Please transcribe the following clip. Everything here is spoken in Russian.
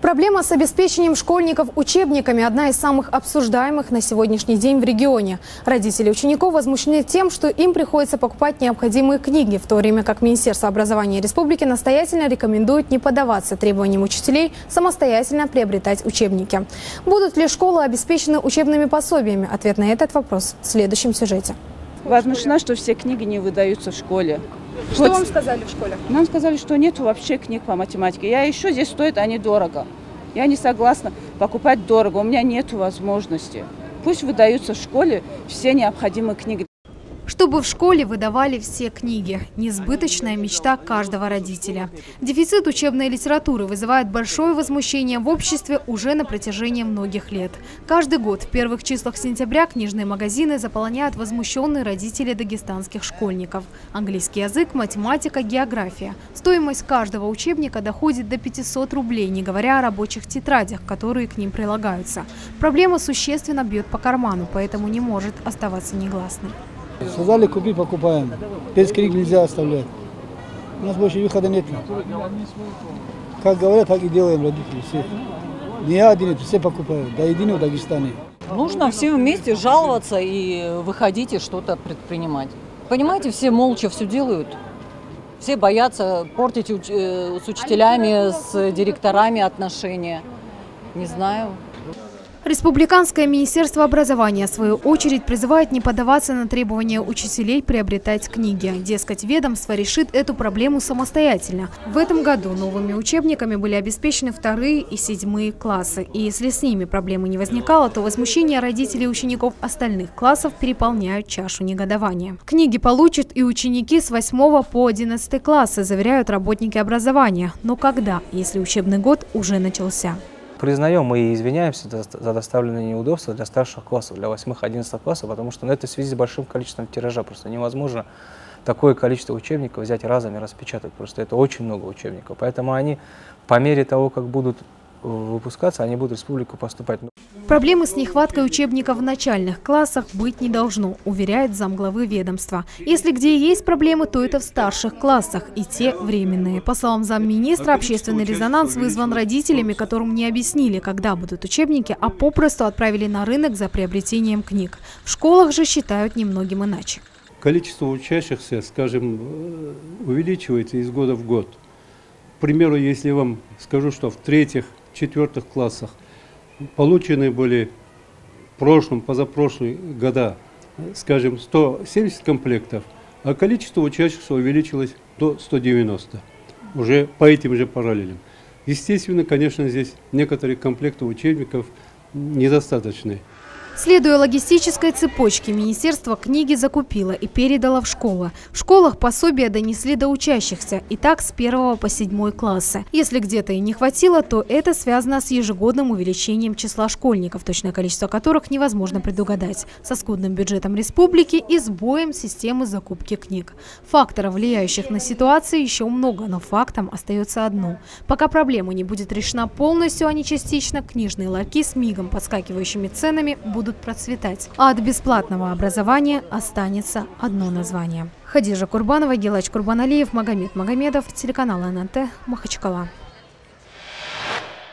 Проблема с обеспечением школьников учебниками – одна из самых обсуждаемых на сегодняшний день в регионе. Родители учеников возмущены тем, что им приходится покупать необходимые книги, в то время как Министерство образования Республики настоятельно рекомендует не поддаваться требованиям учителей самостоятельно приобретать учебники. Будут ли школы обеспечены учебными пособиями? Ответ на этот вопрос в следующем сюжете. Возмущена, что все книги не выдаются в школе. Что вам сказали в школе? Нам сказали, что нет вообще книг по математике. Я еще здесь стоят они дорого. Я не согласна покупать дорого. У меня нет возможности. Пусть выдаются в школе все необходимые книги. Чтобы в школе выдавали все книги. Несбыточная мечта каждого родителя. Дефицит учебной литературы вызывает большое возмущение в обществе уже на протяжении многих лет. Каждый год в первых числах сентября книжные магазины заполняют возмущенные родители дагестанских школьников. Английский язык, математика, география. Стоимость каждого учебника доходит до 500 рублей, не говоря о рабочих тетрадях, которые к ним прилагаются. Проблема существенно бьет по карману, поэтому не может оставаться негласной. Сказали, купи, покупаем. Без книг нельзя оставлять. У нас больше выхода нет. Как говорят, так и делаем родители. Все. Не я один, все покупают. До единого в Дагестане. Нужно всем вместе жаловаться и выходить и что-то предпринимать. Понимаете, все молча все делают. Все боятся портить с учителями, с директорами отношения. Не знаю. Республиканское министерство образования, в свою очередь, призывает не поддаваться на требования учителей приобретать книги. Дескать, ведомство решит эту проблему самостоятельно. В этом году новыми учебниками были обеспечены 2-е и 7-е классы. И если с ними проблемы не возникало, то возмущение родителей и учеников остальных классов переполняют чашу негодования. Книги получат и ученики с 8 по 11 классы, заверяют работники образования. Но когда, если учебный год уже начался? Признаем и извиняемся за доставленные неудобства для старших классов, для 8-11 классов, потому что это в связи с большим количеством тиража. Просто невозможно такое количество учебников взять разом и распечатать. Просто это очень много учебников. Поэтому они по мере того, как будут выпускаться, они будут в республику поступать. Проблемы с нехваткой учебников в начальных классах быть не должно, уверяет замглавы ведомства. Если где есть проблемы, то это в старших классах, и те временные. По словам замминистра, общественный резонанс вызван родителями, которым не объяснили, когда будут учебники, а попросту отправили на рынок за приобретением книг. В школах же считают немногим иначе. Количество учащихся, скажем, увеличивается из года в год. К примеру, если я вам скажу, что в 3-х, 4-х классах получены были в прошлом, позапрошлые года, скажем, 170 комплектов, а количество учащихся увеличилось до 190, уже по этим же параллелям. Естественно, конечно, здесь некоторые комплекты учебников недостаточны. Следуя логистической цепочке, министерство книги закупило и передало в школы. В школах пособия донесли до учащихся, и так с 1 по 7 классы. Если где-то и не хватило, то это связано с ежегодным увеличением числа школьников, точное количество которых невозможно предугадать, со скудным бюджетом республики и сбоем системы закупки книг. Факторов, влияющих на ситуацию, еще много, но фактом остается одно. Пока проблема не будет решена полностью, а не частично, книжные ларьки с мигом подскакивающими ценами будут процветать, а от бесплатного образования останется одно название. Хадижа Курбанова, Гелач Курбаналиев, Магомед Магомедов, телеканал ННТ, Махачкала.